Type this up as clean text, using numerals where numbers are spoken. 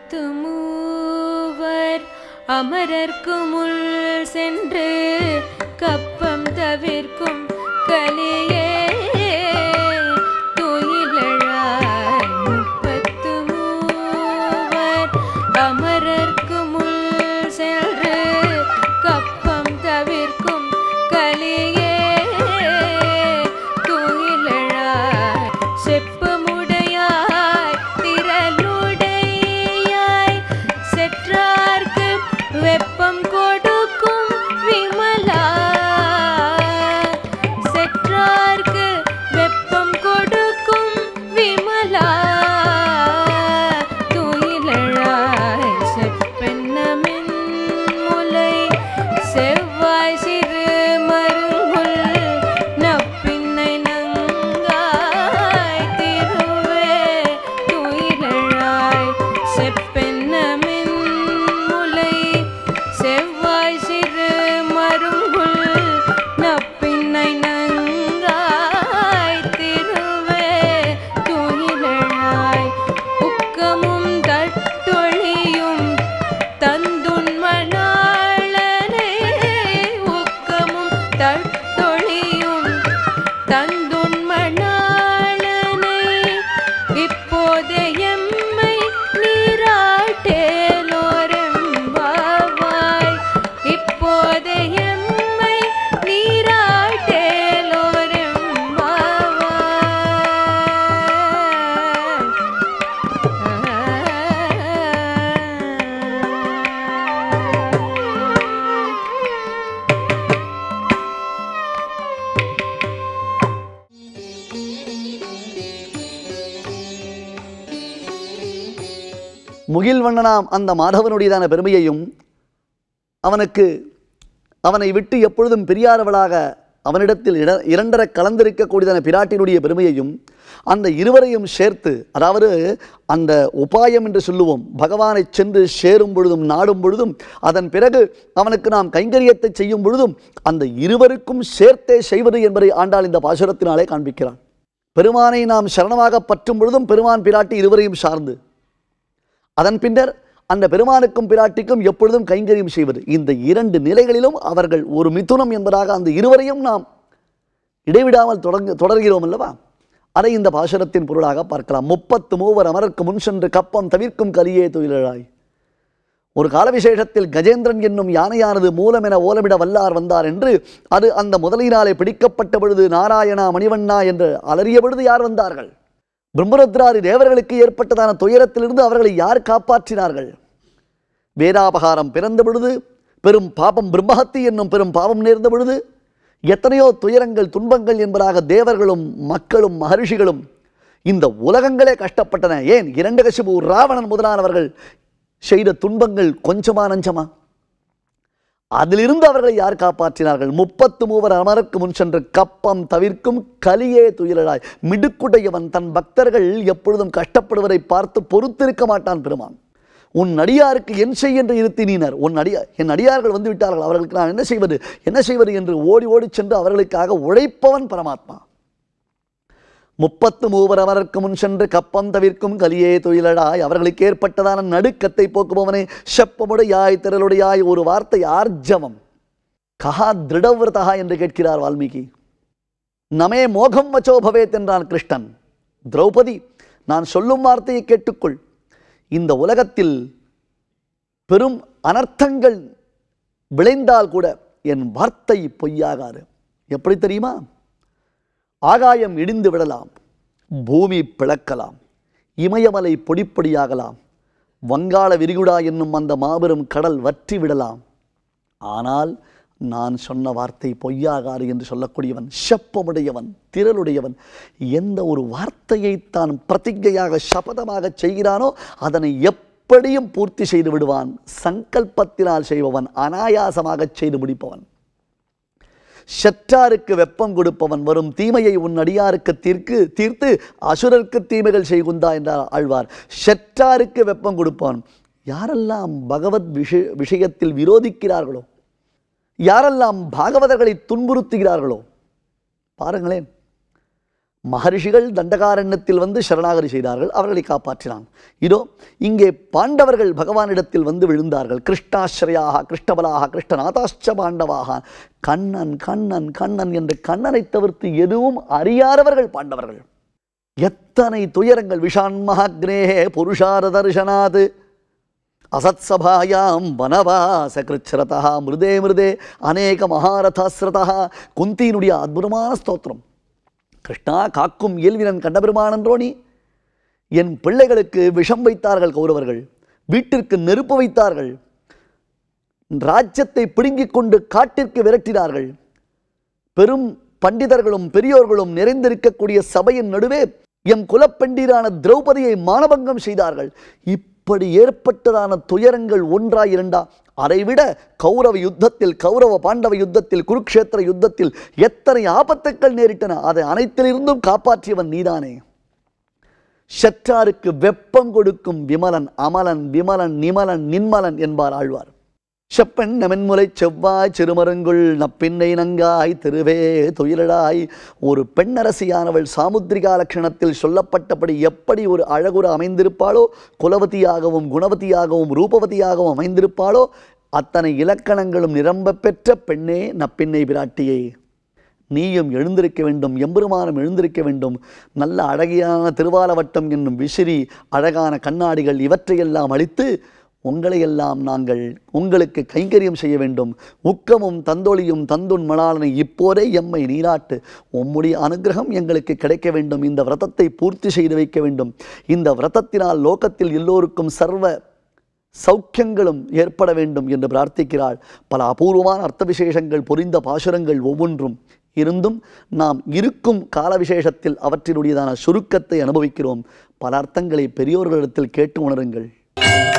அமரத்து மூவர் அமரர்க்கு முள் சென்று கப்பம் தவிர்க்கும் கலியே தொழிலழார் முப்பத்து மூவர் அமரர்க்கு முள் சென்று கப்பம் தவிர்க்கும் கலியே முகில்வண்ணனாம் அந்த மாதவனுடையதான பெருமையையும் அவனுக்கு அவனை விட்டு எப்பொழுதும் பிரியாதவளாக அவனிடத்தில் இரண்டர கலந்திருக்கக்கூடியதான பிராட்டினுடைய பெருமையையும் அந்த இருவரையும் சேர்த்து, அதாவது அந்த உபாயம் என்று சொல்லுவோம், பகவானை சென்று சேரும் பொழுதும் நாடும் பொழுதும் அதன் பிறகு அவனுக்கு நாம் கைங்கரியத்தை செய்யும் பொழுதும் அந்த இருவருக்கும் சேர்த்தே செய்வது என்பதை ஆண்டாள் இந்த பாசுரத்தினாலே காண்பிக்கிறான். பெருமானை நாம் சரணமாக பற்றும் பொழுதும் பெருமான் பிராட்டி இருவரையும் சார்ந்து, அதன் பின்னர் அந்த பெருமானுக்கும் பிராட்டிக்கும் எப்பொழுதும் கைங்கரியம் செய்வது. இந்த இரண்டு நிலைகளிலும் அவர்கள் ஒரு மிதுனம் என்பதாக அந்த இருவரையும் நாம் இடைவிடாமல் தொடர்கிறோம் அல்லவா? அதை இந்த பாசுரத்தின் பொருளாக பார்க்கலாம். 33 அமரர்க்கு முன் சென்று கப்பம் தவிர்க்கும் கலியே தொழிலாய். ஒரு காலவிசேஷத்தில் கஜேந்திரன் என்னும் யானையானது மூலம் என ஓலமிட வல்லார் வந்தார் என்று அது அந்த முதலினாலே பிடிக்கப்பட்ட பொழுது நாராயணா மணிவண்ணா என்று அலறிய பொழுது யார் வந்தார்கள்? பிரம்மருத்ராதி தேவர்களுக்கு ஏற்பட்டதான துயரத்திலிருந்து அவர்களை யார் காப்பாற்றினார்கள்? வேதாபகாரம் பிறந்த பொழுது பெரும் பாபம், பிரம்மஹத்தி என்னும் பெரும் பாபம் நேர்ந்த பொழுது எத்தனையோ துயரங்கள் துன்பங்கள் என்பதாக தேவர்களும் மக்களும் மகர்ஷிகளும் இந்த உலகங்களே கஷ்டப்பட்டன. ஏன்? இரண்டகசிபு ராவணன் முதலானவர்கள் செய்த துன்பங்கள் கொஞ்சமா நஞ்சமா? அதிலிருந்து அவர்களை யார் காப்பாற்றினார்கள்? 33 அமரருக்கு முன் சென்று கப்பம் தவிர்க்கும் கலியே துயிலாய். மிடுக்குடையவன் தன் பக்தர்கள் எப்பொழுதும் கஷ்டப்படுவதை பார்த்து பொறுத்திருக்க மாட்டான் பெருமான். உன் அடியாருக்கு என் செய் என்று இருத்தினார். என் அடியார்கள் வந்து விட்டார்கள், அவர்களுக்கு நான் என்ன செய்வது என்று ஓடி சென்று அவர்களுக்காக உழைப்பவன் பரமாத்மா. 33 அவருக்கு முன் சென்று கப்பம் தவிர்க்கும் கலியே தொழிலடாய். அவர்களுக்கு ஏற்பட்டதான நடுக்கத்தை போக்குபவனை செப்பமுடையாய் திரளுடையாய். ஒரு வார்த்தை ஆர்ஜவம். கஹா திருடவிரதா என்று கேட்கிறார் வால்மீகி. நமே மோகம் வச்சோபவேத் என்றான் கிருஷ்ணன். திரௌபதி, நான் சொல்லும் வார்த்தையை கேட்டுக்கொள். இந்த உலகத்தில் பெரும் அனர்த்தங்கள் விளைந்தால் கூட என் வார்த்தை பொய்யாகாது. எப்படி தெரியுமா? ஆகாயம் இடிந்து விடலாம், பூமி பிளக்கலாம், இமயமலை பொடிப்பொடியாகலாம், வங்காள விரிகுடா என்னும் அந்த மாபெரும் கடல் வற்றி விடலாம், ஆனால் நான் சொன்ன வார்த்தை பொய்யாகாது என்று சொல்லக்கூடியவன், செப்பமுடையவன், திரளுடையவன். எந்த ஒரு வார்த்தையை தான் பிரதிஜையாக சபதமாக செய்கிறானோ அதனை எப்படியும் பூர்த்தி செய்து விடுவான். சங்கல்பத்தினால் செய்பவன், அனாயாசமாக செய்து முடிப்பவன், சற்றாருக்கு வெப்பம் கொடுப்பவன். வரும் தீமையை உன் அடியாருக்கு தீர்த்து அசுரருக்கு தீமைகள் செய்குந்தா என்றார் ஆழ்வார். சற்றாருக்கு வெப்பம் கொடுப்பவன். யாரெல்லாம் பகவத் விஷயத்தில் விரோதிக்கிறார்களோ, யாரெல்லாம் பாகவதர்களை துன்புறுத்துகிறார்களோ, பாருங்களேன், மகரிஷிகள் தண்டகாரண்யத்தில் வந்து சரணாகதி செய்தார்கள், அவர்களை காப்பாற்றினான். இதோ இங்கே பாண்டவர்கள் பகவானிடத்தில் வந்து விழுந்தார்கள். கிருஷ்ணாஸ்ரயாக கிருஷ்ணபலாக கிருஷ்ணநாதாச்ச பாண்டவாக. கண்ணன் கண்ணன் கண்ணன் என்று கண்ணனை தவிர்த்து எதுவும் அறியாதவர்கள் பாண்டவர்கள். எத்தனை துயரங்கள்! விஷான்மஹாக்னேஹே புருஷார தர்ஷனாத் அசத்சபாயாம் வனவாச கிருச்ரதா மிருதே மிருதே அநேக மகாரதாஸ்ரதா. குந்தியினுடைய அற்புதமான ஸ்தோத்திரம். கிருஷ்ணா காக்கும் இயல்வினன் கண்டபெருமானன்றோ நீ. என் பிள்ளைகளுக்கு விஷம் வைத்தார்கள் கௌரவர்கள், வீட்டிற்கு நெருப்பு வைத்தார்கள், ராஜ்யத்தை பிடுங்கிக் கொண்டு காட்டிற்கு விரட்டினார்கள். பெரும் பண்டிதர்களும் பெரியோர்களும் நிறைந்திருக்கக்கூடிய சபையின் நடுவே எம் குலப்பெண்டீரான திரௌபதியை மானபங்கம் செய்தார்கள். இப்படி ஏற்பட்டதான துயரங்கள் ஒன்றா இரண்டா? அதைவிட கௌரவ யுத்தத்தில், கௌரவ பாண்டவ யுத்தத்தில், குருக்ஷேத்திர யுத்தத்தில் எத்தனை ஆபத்துக்கள் நேரிட்டன! அதை அனைத்திலிருந்தும் காப்பாற்றியவன் நீதானே. சற்றாருக்கு வெப்பம் கொடுக்கும் விமலன், அமலன் விமலன் நிமலன் நின்மலன் என்பார் ஆழ்வார். செப்பன் மென்முலை செவ்வாய் சிறுமருங்குள் நப்பின்னை நங்காய் திருவே துயிலாய். ஒரு பெண்ணரசியானவள் சாமுத்திரிகா லட்சணத்தில் சொல்லப்பட்டபடி எப்படி ஒரு அழகுற அமைந்திருப்பாளோ, குலவதியாகவும் குணவதியாகவும் ரூபவதியாகவும் அமைந்திருப்பாளோ, அத்தனை இலக்கணங்களும் நிரம்ப பெற்ற பெண்ணே நப்பின்னை பிராட்டியே, நீயும் எழுந்திருக்க வேண்டும், எம்பெருமானும் எழுந்திருக்க வேண்டும். நல்ல அழகியான திருவாலவட்டம் என்னும் விசிறி, அழகான கண்ணாடிகள் இவற்றையெல்லாம் அழித்து உங்களையெல்லாம் நாங்கள் உங்களுக்கு கைங்கரியம் செய்ய வேண்டும். உக்கமும் தந்தொழியும் தந்துன் மலாளனை இப்போதே எம்மை நீராட்டு. உம்முடைய அனுகிரகம் எங்களுக்கு கிடைக்க வேண்டும். இந்த விரதத்தை பூர்த்தி செய்து வைக்க வேண்டும். இந்த விரதத்தினால் லோகத்தில் எல்லோருக்கும் சர்வ சௌக்கியங்களும் ஏற்பட வேண்டும் என்று பிரார்த்திக்கிறாள். பல அபூர்வமான அர்த்த விசேஷங்கள் பொறிந்த பாசுரங்கள் ஒவ்வொன்றும் இருந்தும் நாம் இருக்கும் காலவிசேஷத்தில் அவற்றினுடையதான சுருக்கத்தை அனுபவிக்கிறோம். பல அர்த்தங்களை பெரியோர்களிடத்தில் கேட்டு உணருங்கள்.